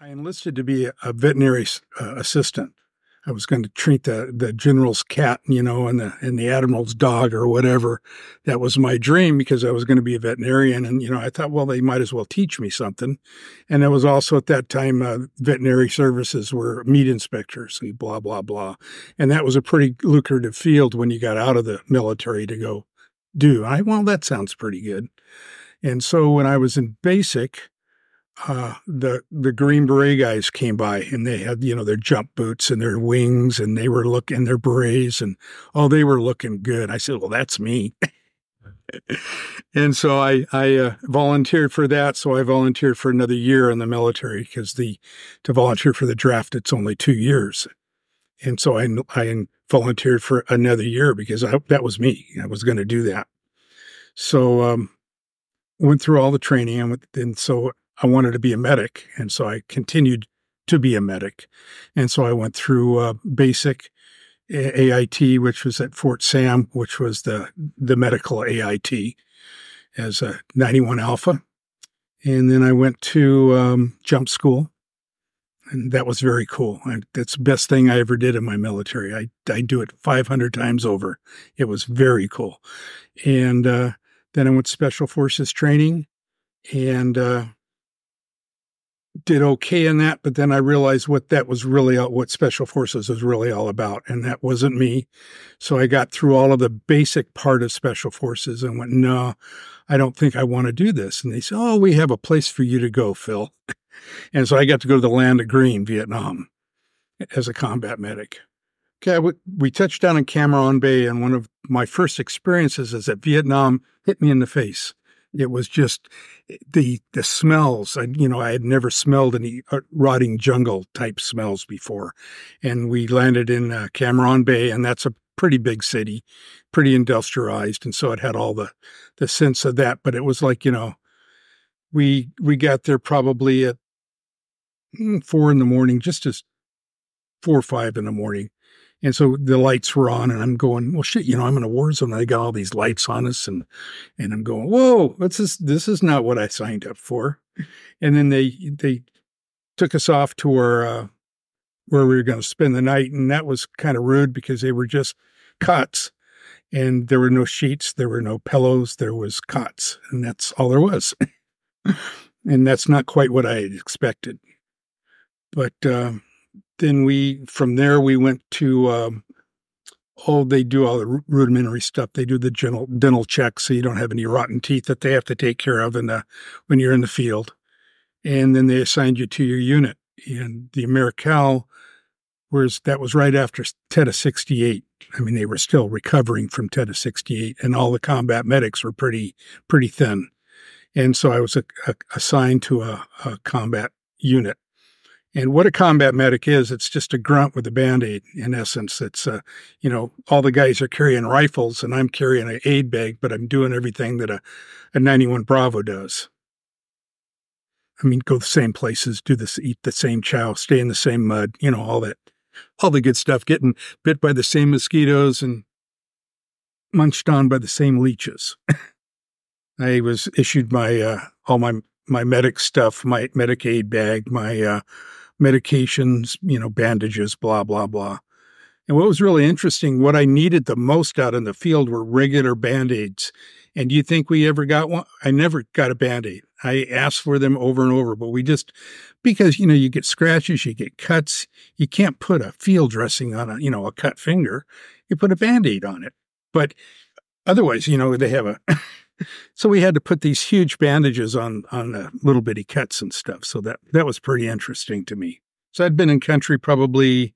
I enlisted to be a veterinary assistant. I was going to treat the general's cat, you know, and the admiral's dog or whatever. That was my dream because I was going to be a veterinarian. And, you know, I thought, well, they might as well teach me something. And it was also at that time, veterinary services were meat inspectors and blah, blah, blah. And that was a pretty lucrative field when you got out of the military to go do. Well, that sounds pretty good. And so when I was in basic, the Green Beret guys came by and they had, you know, their jump boots and their wings and they were looking, their berets and, oh, they were looking good. I said, well, that's me. And so I volunteered for that. So I volunteered for another year in the military because to volunteer for the draft, it's only 2 years. And so I volunteered for another year because that was me. I was going to do that. So, went through all the training and so I wanted to be a medic, and so I continued to be a medic. And so I went through basic AIT, which was at Fort Sam, which was the medical AIT as a 91 Alpha. And then I went to jump school, and that was very cool. That's the best thing I ever did in my military. I do it 500 times over. It was very cool. And then I went to Special Forces training, and did okay in that, but then I realized what Special Forces was really all about, and that wasn't me. So I got through all of the basic part of Special Forces and went, no, I don't think I want to do this. And they said, oh, we have a place for you to go, Phil. And so I got to go to the Land of Green, Vietnam, as a combat medic. Okay, we touched down in Cameron Bay, and one of my first experiences is that Vietnam hit me in the face. It was just the smells. I had never smelled any rotting jungle type smells before. And we landed in Cameron Bay, and that's a pretty big city, pretty industrialized. And so it had all the sense of that. But it was like, you know, we got there probably at 4 in the morning, just as 4 or 5 in the morning. And so the lights were on, and I'm going, well, shit, you know, I'm in a war zone. I got all these lights on us, and I'm going, whoa, this is not what I signed up for. And then they took us off to where we were going to spend the night, and that was kind of rude because they were just cots, and there were no sheets, there were no pillows, there was cots, and that's all there was. And that's not quite what I had expected. But then from there we went to, they do all the rudimentary stuff. They do the dental check, so you don't have any rotten teeth that they have to take care of when you're in the field. And then they assigned you to your unit. And the AmeriCal, that was right after Tet '68. I mean, they were still recovering from Tet '68, and all the combat medics were pretty thin. And so I was assigned to a combat unit. And what a combat medic is, it's just a grunt with a Band-Aid, in essence. It's, you know, all the guys are carrying rifles, and I'm carrying an aid bag, but I'm doing everything that a 91 Bravo does. I mean, go the same places, do this, eat the same chow, stay in the same mud, you know, all the good stuff, getting bit by the same mosquitoes and munched on by the same leeches. I was issued my, all my medic stuff, my medic aid bag, my, medications, you know, bandages, blah, blah, blah. And what was really interesting, what I needed the most out in the field were regular Band-Aids. And do you think we ever got one? I never got a Band-Aid. I asked for them over and over, but because, you know, you get scratches, you get cuts. You can't put a field dressing on a cut finger. You put a Band-Aid on it. But otherwise, you know, they have a... So we had to put these huge bandages on little bitty cuts and stuff. So that was pretty interesting to me. So I'd been in country probably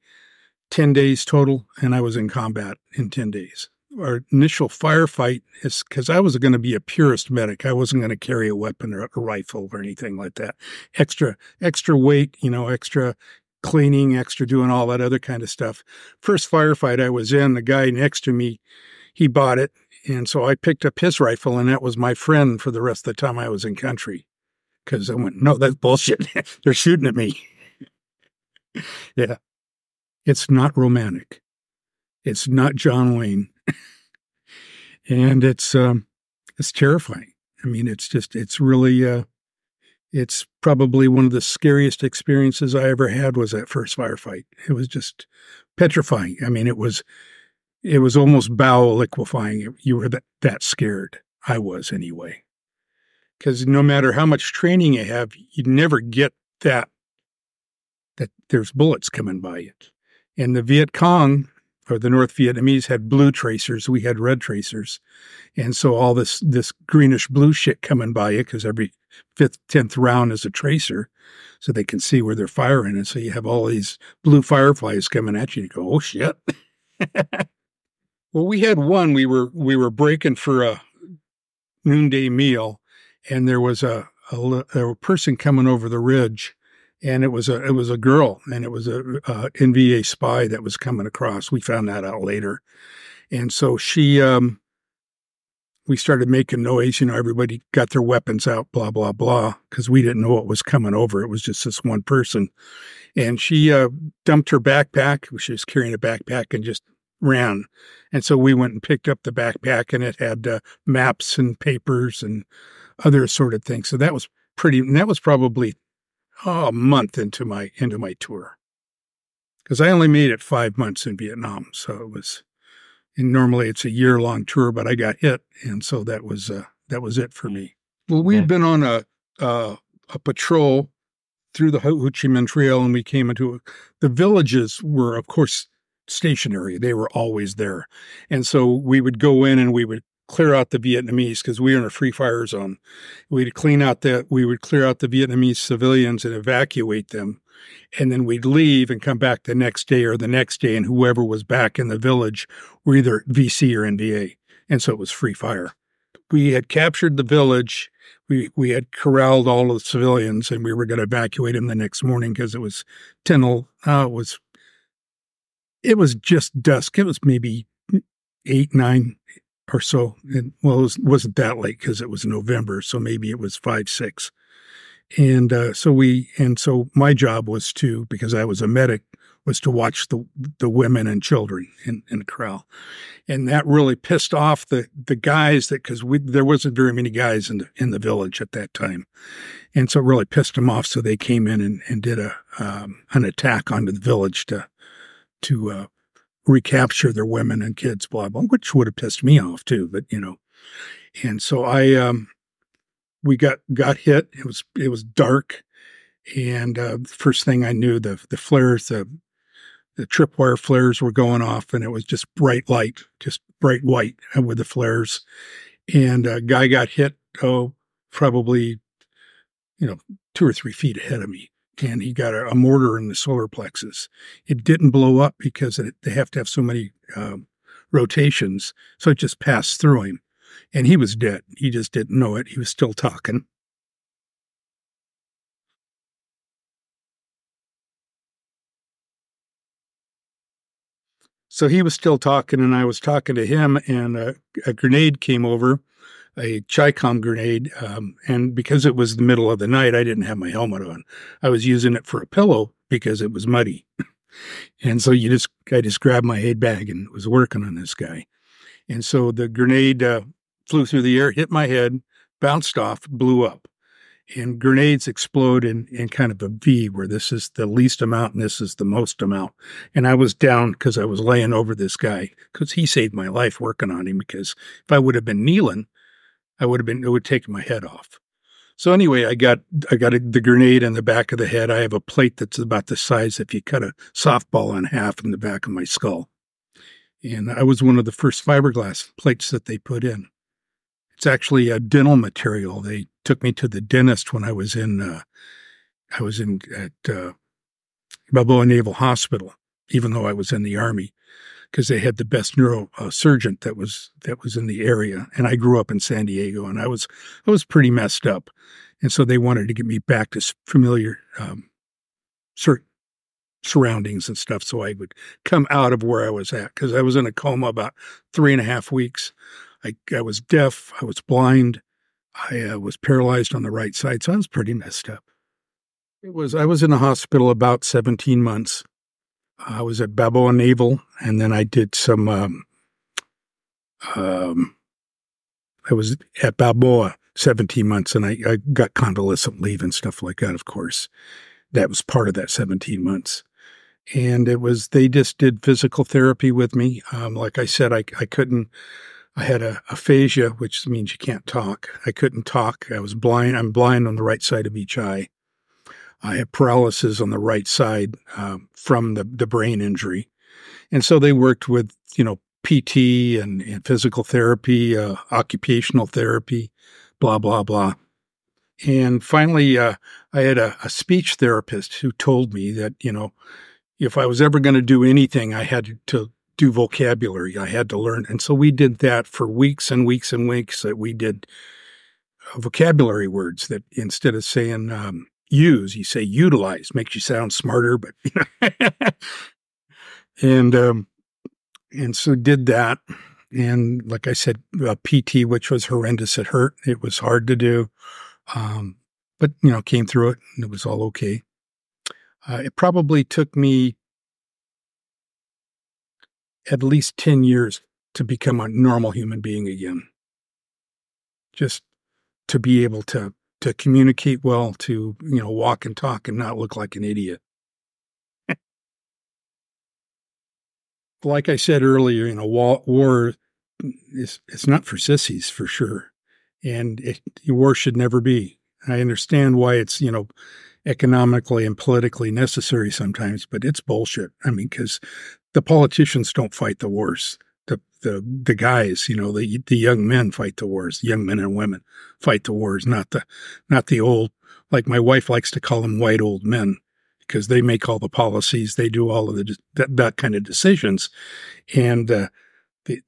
10 days total, and I was in combat in 10 days. Our initial firefight is because I was going to be a purist medic. I wasn't going to carry a weapon or a rifle or anything like that. Extra weight, you know, extra cleaning, extra doing all that other kind of stuff. First firefight I was in, the guy next to me, he bought it. And so I picked up his rifle, and that was my friend for the rest of the time I was in country. Because I went, no, that's bullshit. They're shooting at me. Yeah. It's not romantic. It's not John Wayne. And it's terrifying. I mean, it's really It's probably one of the scariest experiences I ever had was that first firefight. It was just petrifying. I mean, it was almost bowel liquefying. You were that scared. I was anyway. Because no matter how much training you have, you never get that there's bullets coming by you. And the Viet Cong, or the North Vietnamese, had blue tracers. We had red tracers. And so all this greenish-blue shit coming by you, because every 10th round is a tracer, so they can see where they're firing. And so you have all these blue fireflies coming at you, and you go, oh, shit. Well, we had one. We were breaking for a noonday meal, and there was a person coming over the ridge, and it was a girl, and it was a NVA spy that was coming across. We found that out later, and so she we started making noise. You know, everybody got their weapons out, blah blah blah, because we didn't know what was coming over. It was just this one person, and she dumped her backpack. She was carrying a backpack and just ran. And so we went and picked up the backpack, and it had maps and papers and other assorted things. So that was pretty, and that was probably a month into my tour, because I only made it 5 months in Vietnam. So it was, and normally it's a year-long tour, but I got hit, and so that was it for me. Well, we had been on a patrol through the Ho Chi Minh Trail, and we came into the villages were, of course, stationary. They were always there. And so we would go in and we would clear out the Vietnamese, because we were in a free fire zone. We would clear out the Vietnamese civilians and evacuate them. And then we'd leave and come back the next day or the next day. And whoever was back in the village were either VC or NVA. And so it was free fire. We had captured the village. We had corralled all of the civilians, and we were going to evacuate them the next morning, because it was it was just dusk. It was maybe 8, 9 or so. And, well, it wasn't that late, because it was November, so maybe it was 5, 6. And so my job was to, because I was a medic, was to watch the women and children in the corral. And that really pissed off the guys, that because there wasn't very many guys in the village at that time. And so it really pissed them off. So they came in and did an attack onto the village to recapture their women and kids, blah, blah, which would have pissed me off too, but you know. And so we got hit. It was dark. And first thing I knew, the flares, the tripwire flares were going off, and it was just bright light, just bright white with the flares. And a guy got hit, probably, 2 or 3 feet ahead of me. And he got a mortar in the solar plexus. It didn't blow up, because they have to have so many rotations. So it just passed through him. And he was dead. He just didn't know it. He was still talking. So he was still talking, and I was talking to him, and a grenade came over, a Chi-Com grenade, and because it was the middle of the night, I didn't have my helmet on. I was using it for a pillow because it was muddy. And so I just grabbed my head bag and was working on this guy. And so the grenade flew through the air, hit my head, bounced off, blew up. And grenades explode in kind of a V, where this is the least amount and this is the most amount. And I was down, because I was laying over this guy, because he saved my life working on him, because if I would have been kneeling, it would take my head off. So anyway, I got the grenade in the back of the head. I have a plate that's about the size if you cut a softball in half in the back of my skull. And I was one of the first fiberglass plates that they put in. It's actually a dental material. They took me to the dentist when I was at Balboa Naval Hospital, even though I was in the Army, because they had the best neurosurgeon that was in the area. And I grew up in San Diego, and I was pretty messed up, and so they wanted to get me back to familiar surroundings and stuff, so I would come out of where I was at, because I was in a coma about 3.5 weeks. I was deaf. I was blind. I was paralyzed on the right side, so I was pretty messed up. I was in a hospital about 17 months. I was at Balboa Naval, and then I did some, I was at Balboa 17 months, and I got convalescent leave and stuff like that, of course. That was part of that 17 months. And it was, they just did physical therapy with me. Like I said, I couldn't, I had aphasia, which means you can't talk. I couldn't talk. I was blind. I'm blind on the right side of each eye. I have paralysis on the right side from the brain injury. And so they worked with, you know, PT and physical therapy, occupational therapy, blah, blah, blah. And finally, I had a speech therapist who told me that, you know, if I was ever going to do anything, I had to do vocabulary. I had to learn. And so we did that for weeks and weeks and weeks, that we did vocabulary words that instead of saying use, you say utilize. Makes you sound smarter, but, you know. And so did that. And like I said, PT, which was horrendous. It hurt. It was hard to do. But, you know, came through it and it was all okay. It probably took me at least 10 years to become a normal human being again. Just to be able to communicate well, to, you know, walk and talk and not look like an idiot. Like I said earlier, you know, war is, it's not for sissies, for sure. And war should never be. I understand why it's, you know, economically and politically necessary sometimes, but it's bullshit. I mean, because the politicians don't fight the wars. The guys, you know, the young men fight the wars. The young men and women fight the wars, not the old, like my wife likes to call them, white old men, because they make all the policies, they do all of the that kind of decisions, and the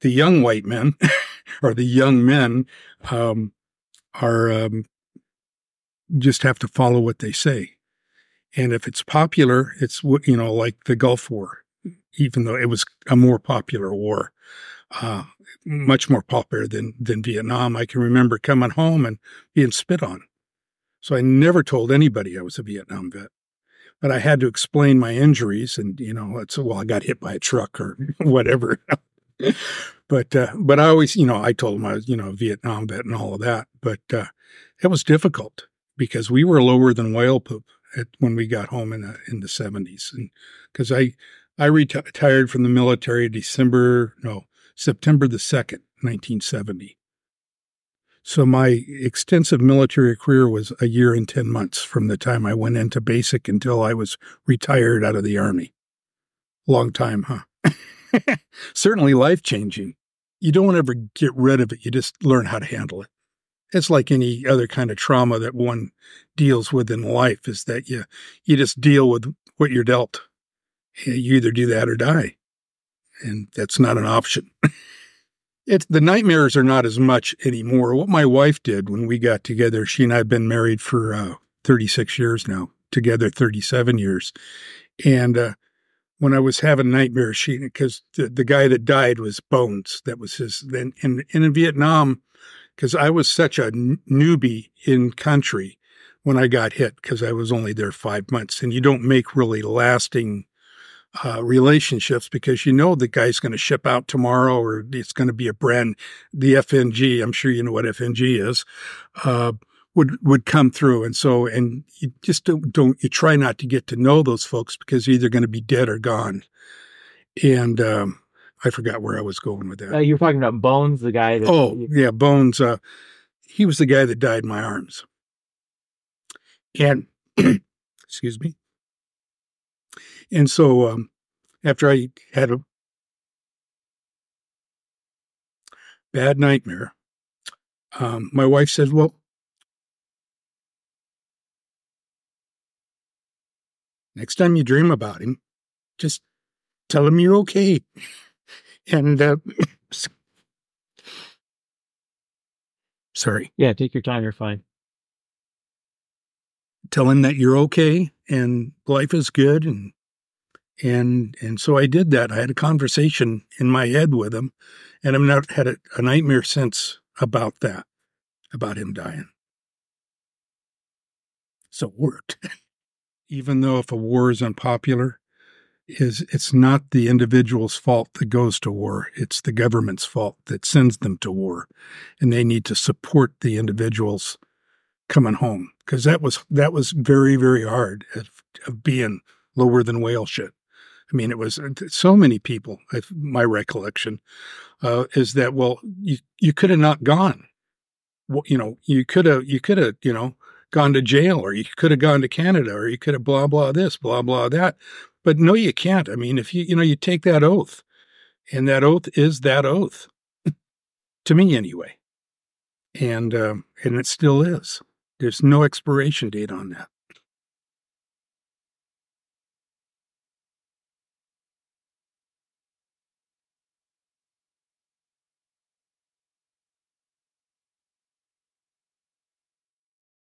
young white men or the young men are. Just have to follow what they say. And if it's popular, it's, you know, like the Gulf War, even though it was a more popular war, much more popular than Vietnam. I can remember coming home and being spit on. So I never told anybody I was a Vietnam vet, but I had to explain my injuries and, you know, it's, well, I got hit by a truck or whatever. But I always, you know, I told them I was, you know, a Vietnam vet and all of that, but it was difficult, because we were lower than whale poop when we got home in the 70s. And because I retired from the military September the 2nd, 1970. So my extensive military career was a year and 10 months from the time I went into basic until I was retired out of the Army. Long time, huh? Certainly life-changing. You don't ever get rid of it. You just learn how to handle it. It's like any other kind of trauma that one deals with in life, is that you just deal with what you're dealt. You either do that or die. And that's not an option. The nightmares are not as much anymore. What my wife did when we got together, she and I have been married for 36 years now, together 37 years. And when I was having nightmares, because the guy that died was Bones. That was his. And in Vietnam, because I was such a newbie in country when I got hit, because I was only there 5 months. And you don't make really lasting relationships, because you know the guy's going to ship out tomorrow, or it's going to be a brand. The FNG, I'm sure you know what FNG is, would come through. And so, and you just you try not to get to know those folks, because they're either going to be dead or gone. And I forgot where I was going with that. You were talking about Bones, the guy. Oh, yeah, Bones. He was the guy that died in my arms. And, excuse me. And so after I had a bad nightmare, my wife said, well, next time you dream about him, just tell him you're okay. And, sorry. Yeah, take your time. You're fine. Tell him that you're okay and life is good. And so I did that. I had a conversation in my head with him, and I've not had a nightmare since about that, about him dying. So it worked. Even though if a war is unpopular, is it's not the individual's fault that goes to war. It's the government's fault that sends them to war. And they need to support the individuals coming home. Because that was very, very hard of being lower than whale shit. I mean, it was so many people, my recollection, is that, well, you could have not gone. Well, you know, you could have, you know, gone to jail, or you could have gone to Canada, or you could have blah, blah, this, blah, blah, that. But no, you can't. I mean, if you take that oath, and that oath is that oath to me anyway. And it still is. There's no expiration date on that.